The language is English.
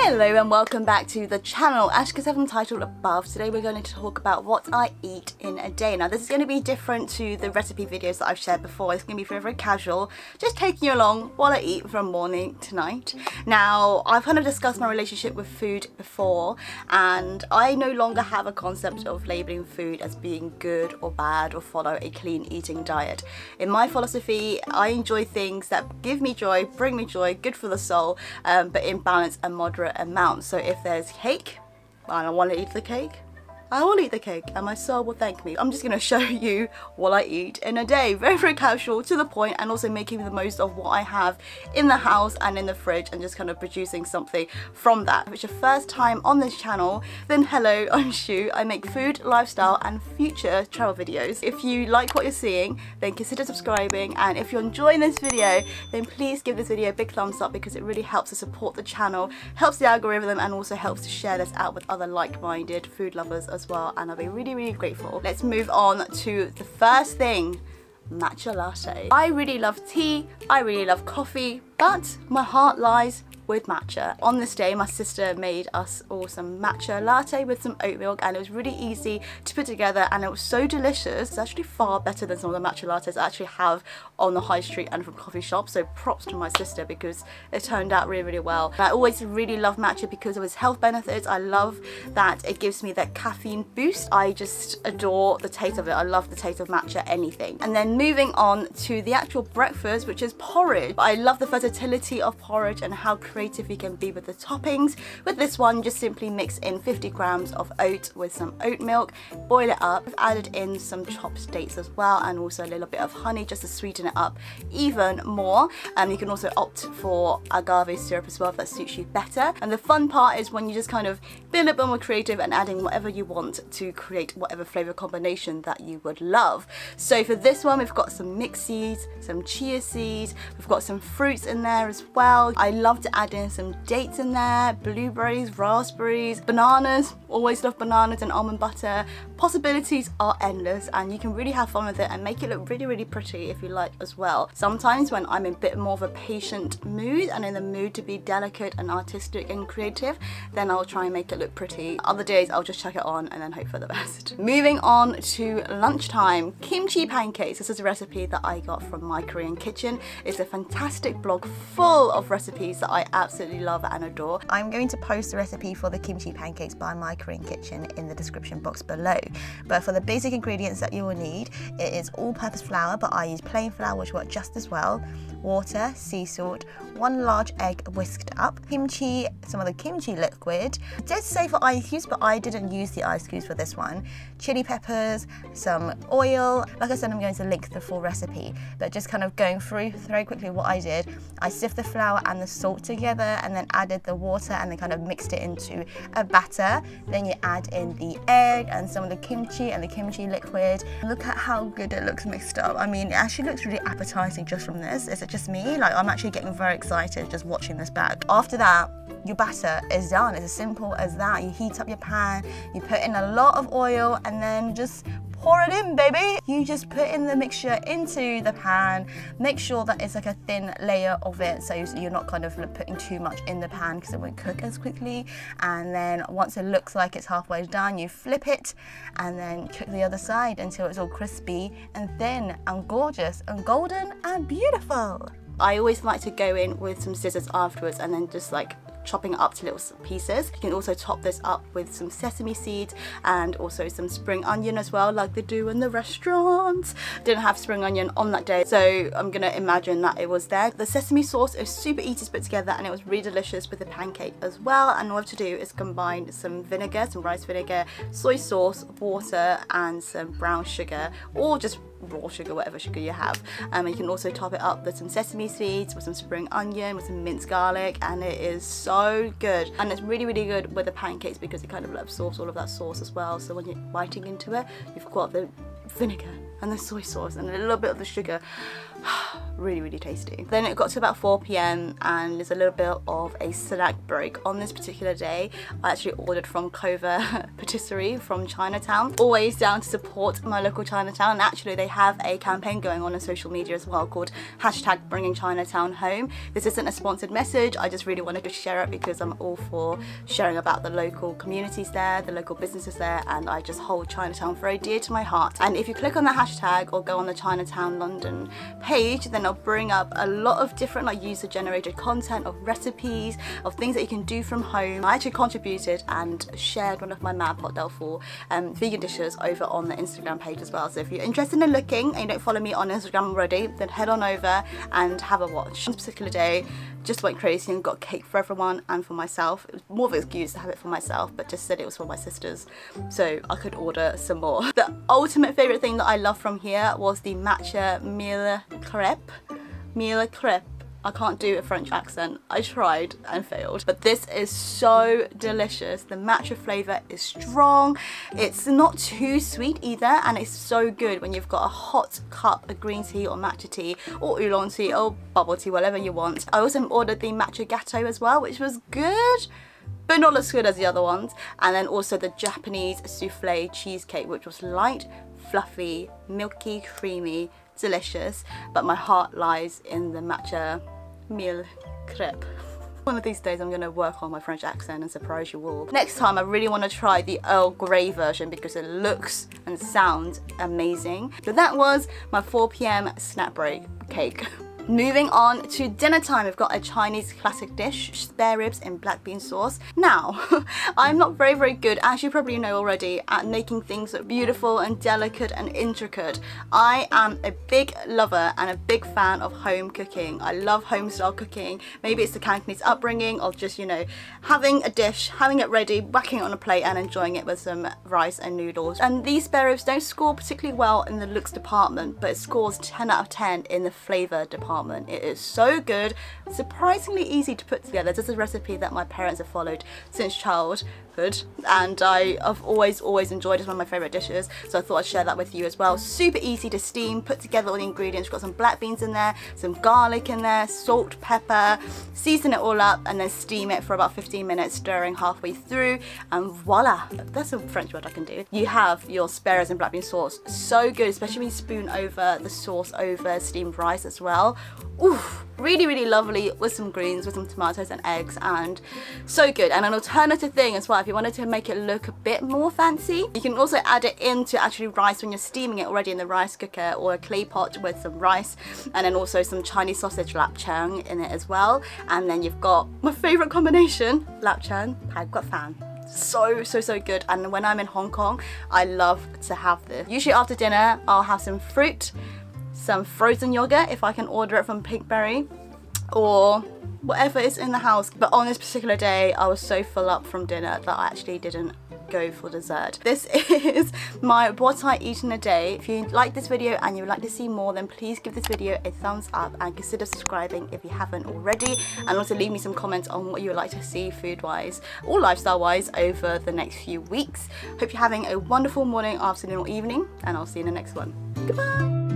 Hello and welcome back to the channel. As you can see from the title above, today we're going to talk about what I eat in a day. Now this is going to be different to the recipe videos that I've shared before. It's going to be very, very casual, just taking you along while I eat from morning to night. Now I've kind of discussed my relationship with food before, and I no longer have a concept of labelling food as being good or bad or follow a clean eating diet. In my philosophy, I enjoy things that give me joy, bring me joy, good for the soul, but in balance and moderate amount. So if there's cake and I want to eat the cake, I will eat the cake and my soul will thank me. I'm just going to show you what I eat in a day. Very, very casual, to the point, and also making the most of what I have in the house and in the fridge and just kind of producing something from that. If it's your first time on this channel, then hello, I'm Shu. I make food, lifestyle and future travel videos. If you like what you're seeing, then consider subscribing, and if you're enjoying this video, then please give this video a big thumbs up, because it really helps to support the channel, helps the algorithm, and also helps to share this out with other like-minded food lovers as well, and I'll be really, really grateful. Let's move on to the first thing, matcha latte. I really love tea, I really love coffee, but my heart lies with matcha. On this day, my sister made us all some matcha latte with some oat milk, and it was really easy to put together, and it was so delicious. It's actually far better than some of the matcha lattes I actually have on the high street and from coffee shops, so props to my sister, because it turned out really, really well. And I always really love matcha because of its health benefits. I love that it gives me that caffeine boost. I just adore the taste of it. I love the taste of matcha anything. And then moving on to the actual breakfast, which is porridge. I love the versatility of porridge and how creative you can be with the toppings. With this one, just simply mix in 50 grams of oat with some oat milk, boil it up. I've added in some chopped dates as well, and also a little bit of honey just to sweeten it up even more. You can also opt for agave syrup as well if that suits you better. And the fun part is when you just kind of being a bit more creative and adding whatever you want to create whatever flavour combination that you would love. So for this one, we've got some mixed seeds, some chia seeds, we've got some fruits in there as well. I love to add in some dates in there, blueberries, raspberries, bananas. Always love bananas and almond butter. Possibilities are endless, and you can really have fun with it and make it look really, really pretty if you like as well. Sometimes when I'm in a bit more of a patient mood and in the mood to be delicate and artistic and creative, then I'll try and make it look pretty. Other days I'll just chuck it on and then hope for the best. Moving on to lunchtime, kimchi pancakes. This is a recipe that I got from My Korean Kitchen. It's a fantastic blog full of recipes that I absolutely love and adore. I'm going to post the recipe for the kimchi pancakes by My Korean Kitchen in the description box below. But for the basic ingredients that you will need, it is all-purpose flour, but I use plain flour, which works just as well, water, sea salt, one large egg whisked up, kimchi, some of the kimchi liquid. It did say for ice cubes, but I didn't use the ice cubes for this one. Chili peppers, some oil. Like I said, I'm going to link the full recipe, but just kind of going through very quickly what I did. I sifted the flour and the salt together, and then added the water, and then kind of mixed it into a batter. Then you add in the egg and some of the kimchi and the kimchi liquid. Look at how good it looks mixed up. I mean, it actually looks really appetizing just from this. Is it just me? Like, I'm actually getting very excited just watching this bag. After that, your batter is done. It's as simple as that. You heat up your pan, you put in a lot of oil, and then just pour it in, baby. You just put in the mixture into the pan. Make sure that it's like a thin layer of it, so you're not kind of putting too much in the pan because it won't cook as quickly. And then once it looks like it's halfway done, you flip it and then cook the other side until it's all crispy and thin and gorgeous and golden and beautiful. I always like to go in with some scissors afterwards and then just like chopping it up to little pieces. You can also top this up with some sesame seeds and also some spring onion as well, like they do in the restaurants. Didn't have spring onion on that day, so I'm gonna imagine that it was there. The sesame sauce is super easy to put together, and it was really delicious with the pancake as well. And all I have to do is combine some vinegar, some rice vinegar, soy sauce, water and some brown sugar, or just raw sugar, whatever sugar you have. You can also top it up with some sesame seeds, with some spring onion, with some minced garlic, and it is so good. And it's really, really good with the pancakes because it kind of absorbs all of that sauce as well, so when you're biting into it, you've got the vinegar and the soy sauce and a little bit of the sugar. Really, really tasty. Then it got to about 4 p.m. and there's a little bit of a snack break. On this particular day, I actually ordered from Clover Patisserie from Chinatown. Always down to support my local Chinatown. And actually, they have a campaign going on social media as well called #BringingChinatownHome. This isn't a sponsored message. I just really wanted to share it because I'm all for sharing about the local communities there, the local businesses there, and I just hold Chinatown very dear to my heart. And if you click on the hashtag or go on the Chinatown London page, then I'll bring up a lot of different like user-generated content of recipes, of things that you can do from home. I actually contributed and shared one of my Mad Pot Delphal vegan dishes over on the Instagram page as well. So if you're interested in looking and you don't follow me on Instagram already, then head on over and have a watch. This particular day, just went crazy and got cake for everyone and for myself. It was more of an excuse to have it for myself, but just said it was for my sisters, so I could order some more. The ultimate favourite thing that I love from here was the matcha meal crepe. Meal crepe. I can't do a French accent. I tried and failed. But this is so delicious. The matcha flavour is strong. It's not too sweet either, and it's so good when you've got a hot cup of green tea or matcha tea or oolong tea or bubble tea, whatever you want. I also ordered the matcha gatto as well, which was good, but not as good as the other ones. And then also the Japanese souffle cheesecake, which was light, fluffy, milky, creamy, delicious, but my heart lies in the matcha meal crepe. One of these days I'm going to work on my French accent and surprise you all. Next time I really want to try the Earl Grey version because it looks and sounds amazing. So that was my 4 p.m. snack break cake. Moving on to dinner time, we've got a Chinese classic dish, spare ribs in black bean sauce. Now, I'm not very, very good, as you probably know already, at making things look beautiful and delicate and intricate. I am a big lover and a big fan of home cooking. I love home style cooking. Maybe it's the Cantonese upbringing of just, you know, having a dish, having it ready, whacking it on a plate and enjoying it with some rice and noodles. And these spare ribs don't score particularly well in the looks department, but it scores 10 out of 10 in the flavour department. It is so good, surprisingly easy to put together. This is a recipe that my parents have followed since childhood, and I have always enjoyed it. It's one of my favourite dishes, so I thought I'd share that with you as well. Super easy to steam, put together all the ingredients. We've got some black beans in there, some garlic in there, salt, pepper, season it all up and then steam it for about 15 minutes, stirring halfway through, and voila! That's a French word I can do. You have your spare ribs and black bean sauce. So good, especially when you spoon over the sauce over steamed rice as well. Oof, really, really lovely with some greens, with some tomatoes and eggs, and so good. And an alternative thing as well, if you wanted to make it look a bit more fancy, you can also add it into actually rice when you're steaming it already in the rice cooker or a clay pot with some rice, and then also some Chinese sausage lapchang in it as well. And then you've got my favourite combination, lapchang pad guat fan. So good, and when I'm in Hong Kong, I love to have this. Usually after dinner, I'll have some fruit, some frozen yogurt if I can order it from Pinkberry, or whatever is in the house. But on this particular day, I was so full up from dinner that I actually didn't go for dessert. This is my what I eat in a day. If you like this video and you would like to see more, then please give this video a thumbs up and consider subscribing if you haven't already, and also leave me some comments on what you would like to see food wise or lifestyle wise over the next few weeks. Hope you're having a wonderful morning, afternoon or evening, and I'll see you in the next one. Goodbye.